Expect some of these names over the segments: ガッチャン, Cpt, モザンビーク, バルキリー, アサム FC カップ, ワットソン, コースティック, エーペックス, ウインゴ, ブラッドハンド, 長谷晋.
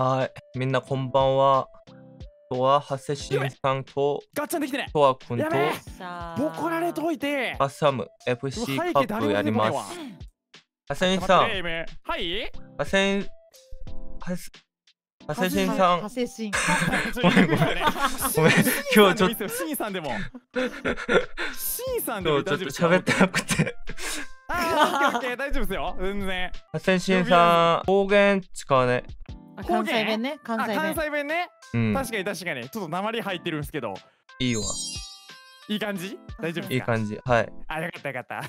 はい、みんなこんばんは。とは、長谷晋さんと、ガッチャンできてね。とは君と、ボコられといて、アサム FC カップやります。長谷晋さん、はい長谷晋さん、ごめん、今日ちょっと、喋ってなくて。大丈夫ですよ、全然。長谷晋さん、方言使わね。関西弁ね、関西弁ね、うん、確かにちょっと鉛入ってるんですけど、いいわ、いい感じ、大丈夫ですか、いい感じ、はい、あ、よかったよかった。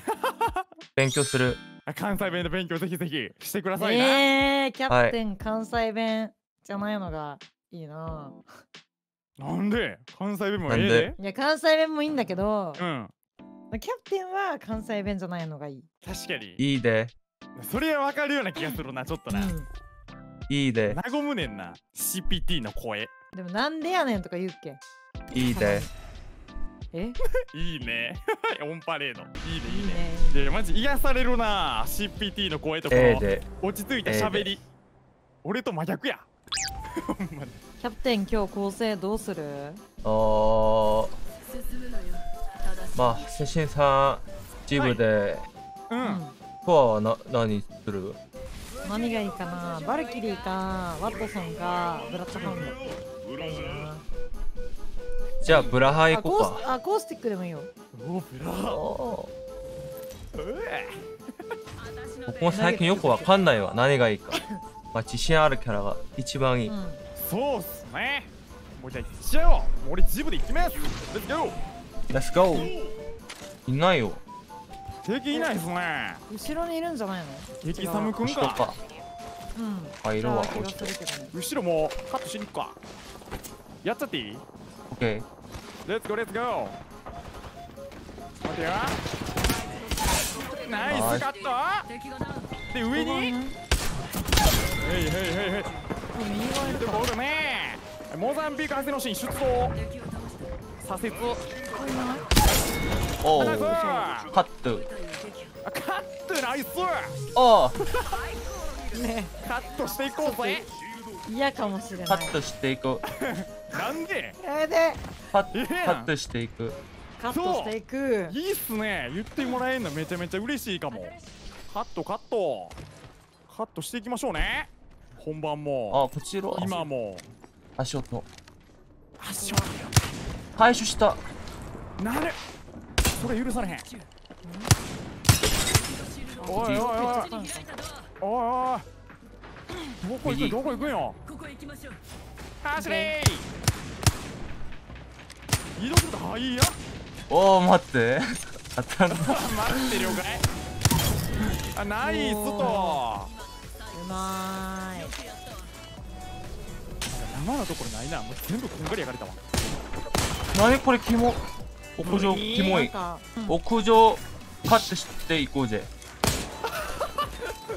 勉強する、関西弁の勉強ぜひぜひしてくださいな。キャプテン、はい、関西弁じゃないのがいいな。なんで関西弁もいいで、いや関西弁もいいんだけど、うん、キャプテンは関西弁じゃないのがいい。確かにいいで、それはわかるような気がするな、ちょっとな、うん、いいで。和むねんな、CPT の声。でもなんでやねんとか言うっけ。いいで。え？いいね。オンパレード。いいね、いいね。で、マジ癒されるな、CPT の声とか。落ち着いた喋り。俺と真逆や。キャプテン、今日構成どうする？まあ、写真さん、ジムで。うん。コアは何する？何がいいかな、バルキリーかワットソンかブラッドハンドがいいな。じゃあブラハ行こうか。あ、コースティックでもいいよ。おブラハ僕も最近よくわかんないわ、何がいいか。まあ自信あるキャラが一番いい、うん、そうっすね。もうじゃあ行っちゃおう、俺ジムで行きます。レッツゴーレッツゴー。いないよ、敵いないですね。後ろにいるんじゃないの？敵サムくんか。うん。あ、いるわ。後ろもカットしに行くか。やっちゃっていい？オッケー。レッツゴーレッツゴー。待てよ。ナイスカット。で上に。へいへいへいへい。右側にいるね。モザンビーク発生のシーン出動。左折。おお、カットカットナイス。おおね、カットしていこうぜ。嫌かもしれない、カットしていこう。なんでやめて、カットしていく、カットしていく、いいっすね。言ってもらえるのめちゃめちゃ嬉しいかも。カットしていきましょうね、本番も。あ、こちら今も足音回収したなる。それ許されへん。おいおいおいおい、どこ行くんよ。走れー、移動するとはいいや。おお待って、当たる。待って了解。あ、ナイスとうまい。生のところないな、もう全部こんがり焼かれたわ。何これ、キモ屋上、キモい、屋上カットしていこうぜ。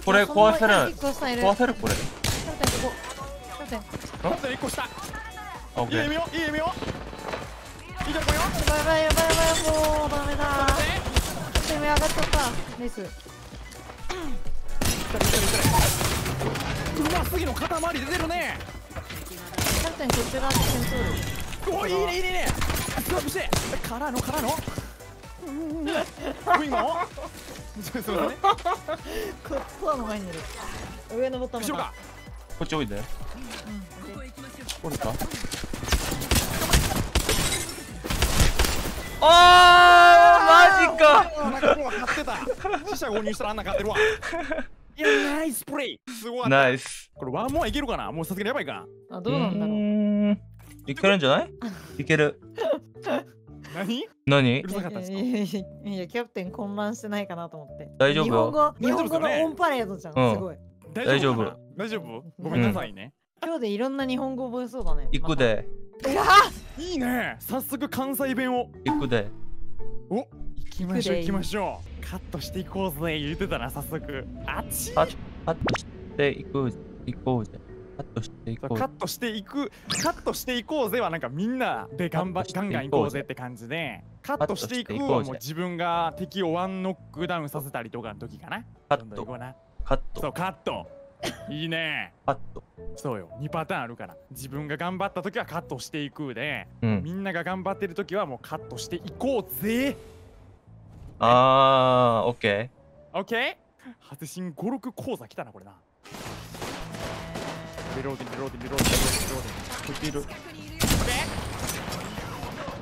これ壊せる、壊せる、これ1個下。いい弓よ、いい弓よ、いいとこよ。やばい、もうダメだ。上上がっちゃった。ナイス。うますぎの塊出てるね。確かにこちら戦闘力、おいいねいいね。ストップしてからのウインゴこっちはの前にいる。上のボタン後ろか、こっちおいで。おるか。あーマジか。死者購入したらあんな勝てるわ。いやナイスプレイ、すごいナイス。これワンモアいけるかな、もうさすがにやばいか。あ、どうなんだろう、いけるんじゃない、いける。何？いや、キャプテン混乱してないかなと思って。大丈夫？日本語のオンパレードじゃん。すごい。大丈夫？ごめんなさいね。今日でいろんな日本語覚えそうだね。行くで。いいね。早速関西弁を。行くで。お、行きましょう。カットしていこうぜ。言ってたな、早速。あっち。カットしていこうぜ。カットしていこうぜはなんかみんなでガンガンいこうぜって感じで、カットしていくはもう自分が敵をワンノックダウンさせたりとかの時かな。カット、そうカットいいね。カット。そうよ、2パターンあるから、自分が頑張った時はカットしていくで、うん、みんなが頑張ってる時はもうカットしていこうぜ。あー、オッケー。オッケー。初心5、6講座来たな、これな。リローディン、リローディン、リローディン、リローディン。オッケ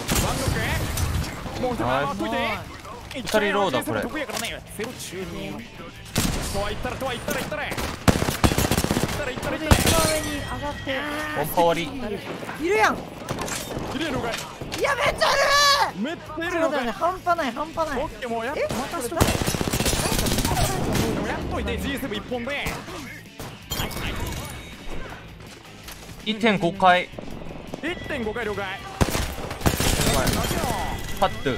ー。ワンロック。もう一回回っといて。2人ローだこれ。1.5 回。1.5 回了解。パッと。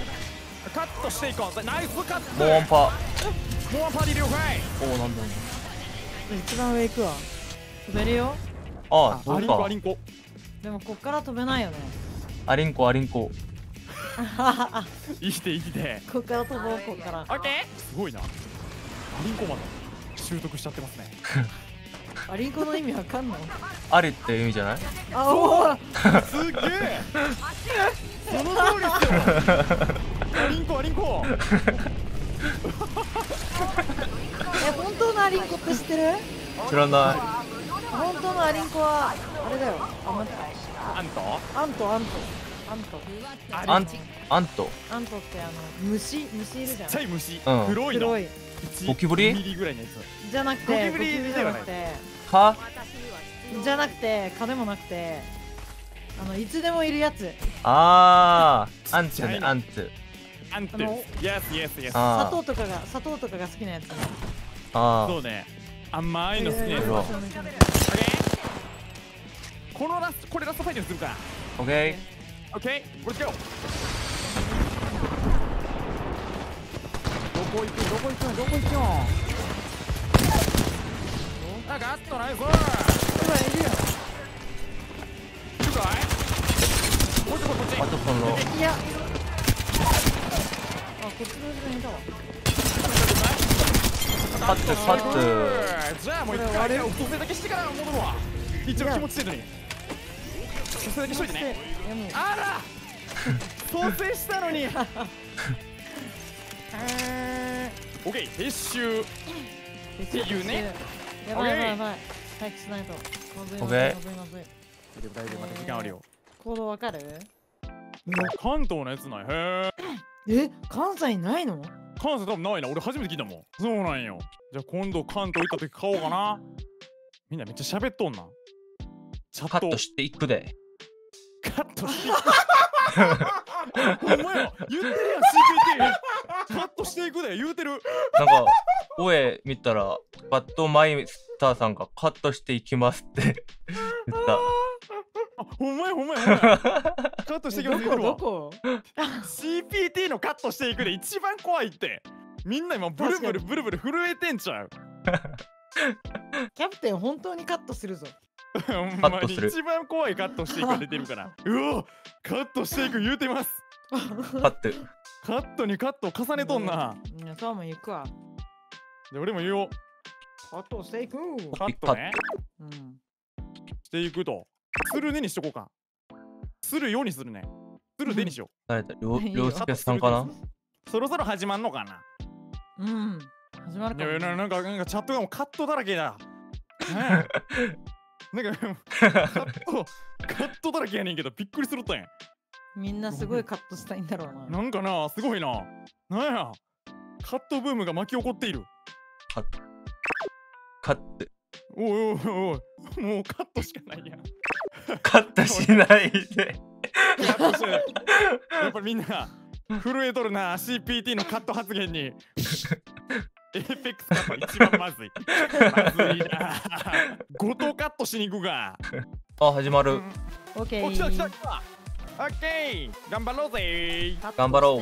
カットしていこう。ナイスカット。モーンパ。モーンパで了解。おお、なんだ。一番上行くわ。飛べるよ。ああ、アリンコ、アリンコ。でもこっから飛べないよね。アリンコ、アリンコ。生きて生きて。こっから飛ぼう、こっから。オッケー。すごいな。アリンコまで習得しちゃってますね。アリンコの意味わかんない。アリって意味じゃない？あお。すげえ。その通りですよ。アリンコアリンコ。え、本当のアリンコって知ってる？知らない。本当のアリンコはあれだよ。アント？アントアントアントアントアントって虫いるじゃん。ちっちゃい虫。黒いの。ゴキブリ？じゃなくてゴキブリじゃなくて蚊？じゃなくて蚊でもなくていつでもいるやつ。ああ、アンツね、アンツ。砂糖とかが好きなやつ。ああ、そうね、甘いの好きなやつ。このラスト、これラストファイトするから。オッケーオッケー、レッツゴー。どこ行くどこ行くあ、ガッとナイス。ほらいるよ。いるかい。もうちょっとこっち。あとこのいやパッツパッツ。じゃあもう一回蘇生だけしてから戻るわ。一応気持ちいいのに蘇生だけしといてね。あら蘇生したのに。オッケー、撤収っていうね。やばいやばい、早くしないと。オッケー、大丈夫、また時間あるよ。行動わかる？関東のやつない。へえ、え、関西ないの？関西多分ないな、俺初めて聞いたもん。そうなんよ。じゃあ今度関東行った時買おうかな。みんなめっちゃ喋っとんな。カットしていくで。カットしていく。お前言ってるやん、Cpt。カットしていくで言うてる。なんか声見たらバッドマイスターさんがカットしていきますって言った。ほんまやほんまや。カットしていきます。どこ CPT のカットしていくで一番怖いって。みんな今ブルブルブルブル震えてんちゃう。キャプテン本当にカットするぞ。ほんまに一番怖いカットしていくが出てるから。うお、カットしていく言うてます。カットにカットを重ねとんな。そうも行くわ。じゃ俺も言おう。カットしていく。カットね、していくとするねにしとこうか。するようにするね。するでにしよう。誰だ、涼介さんかな。そろそろ始まんのかな。うん、始まるかも。なんかチャットがもうカットだらけだ。なんかカットだらけやねんけど、びっくりするったんや。みんなすごいカットしたいんだろうな。なんかな、すごいな。なんや、カットブームが巻き起こっている。カット。おい、もうカットしかないやん。カットしないで。やっぱりみんな震えとるな、 CPT のカット発言に。エーペックスカット一番まずい。まずいな。ごとカットしに行くが。あ、始まる。オッケー。来た来た来た。オッケー。頑張ろうぜ。頑張ろう。